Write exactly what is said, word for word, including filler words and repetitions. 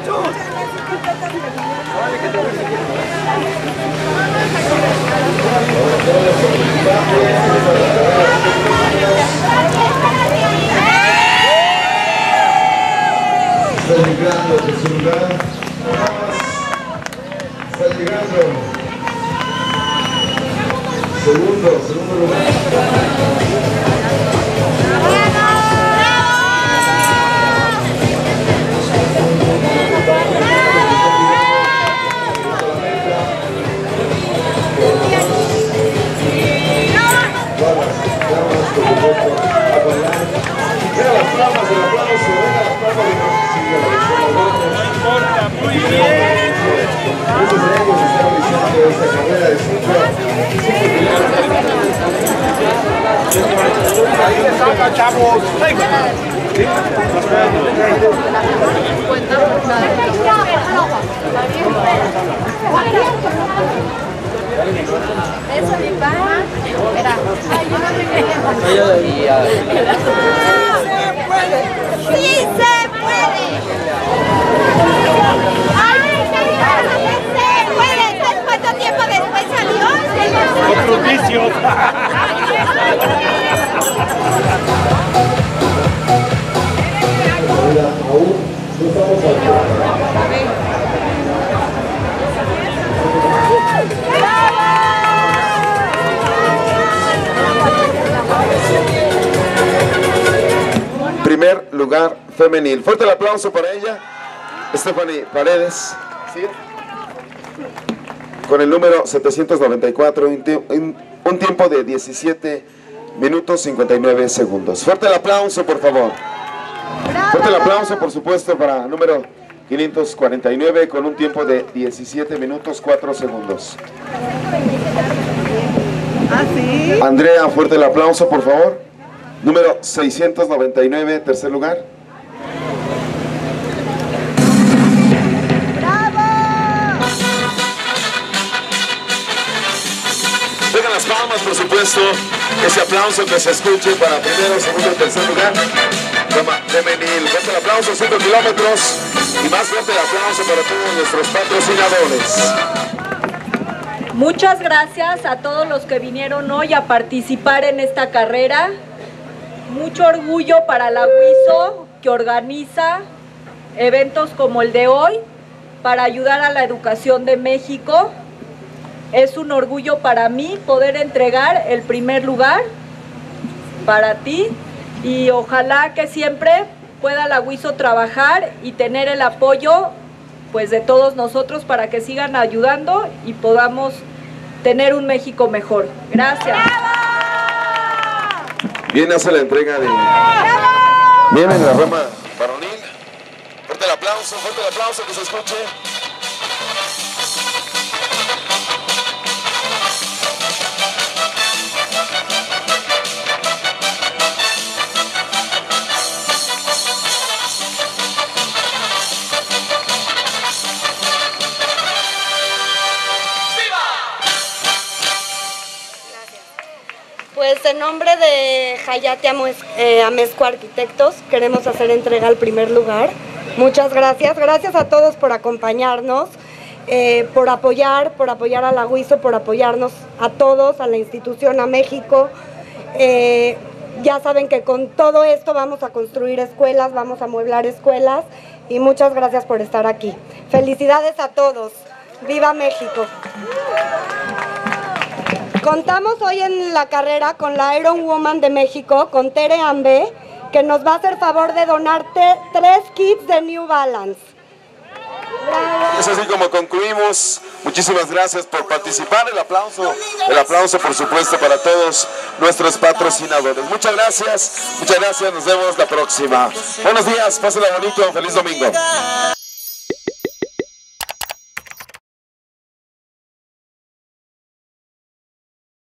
muchachos. Está llegando de su lugar. Está llegando. Segundo, segundo lugar. Primer lugar femenil. Fuerte el aplauso para ella, Stephanie Paredes. ¿Sí? Con el número setecientos noventa y cuatro, un tiempo de diecisiete minutos cincuenta y nueve segundos. Fuerte el aplauso, por favor. Fuerte el aplauso, por supuesto, para el número quinientos cuarenta y nueve, con un tiempo de diecisiete minutos cuatro segundos. Andrea, fuerte el aplauso, por favor. Número seiscientos noventa y nueve, tercer lugar. Palmas, por supuesto, ese aplauso que se escuche para primero, segundo y tercer lugar femenil. Fuerte el aplauso, cinco kilómetros, y más fuerte el aplauso para todos nuestros patrocinadores. Muchas gracias a todos los que vinieron hoy a participar en esta carrera. Mucho orgullo para la WIZO, que organiza eventos como el de hoy para ayudar a la educación de México. Es un orgullo para mí poder entregar el primer lugar para ti, y ojalá que siempre pueda la WIZO trabajar y tener el apoyo, pues, de todos nosotros, para que sigan ayudando y podamos tener un México mejor. Gracias. Bien, hace la entrega de... Bien, en la rama varonil. Fuerte el aplauso, fuerte el aplauso, que se escuche. Pues en nombre de Hayati, eh, Amesco Arquitectos, queremos hacer entrega al primer lugar. Muchas gracias. Gracias a todos por acompañarnos, eh, por apoyar, por apoyar a la WIZO, por apoyarnos a todos, a la institución, a México. Eh, ya saben que con todo esto vamos a construir escuelas, vamos a amueblar escuelas, y muchas gracias por estar aquí. Felicidades a todos. ¡Viva México! Contamos hoy en la carrera con la Iron Woman de México, con Tere Ambe, que nos va a hacer favor de donarte tres kits de New Balance. ¡Bravo! Es así como concluimos. Muchísimas gracias por participar. El aplauso, el aplauso, por supuesto, para todos nuestros patrocinadores. Muchas gracias, muchas gracias. Nos vemos la próxima. Buenos días, pásenla bonito, feliz domingo.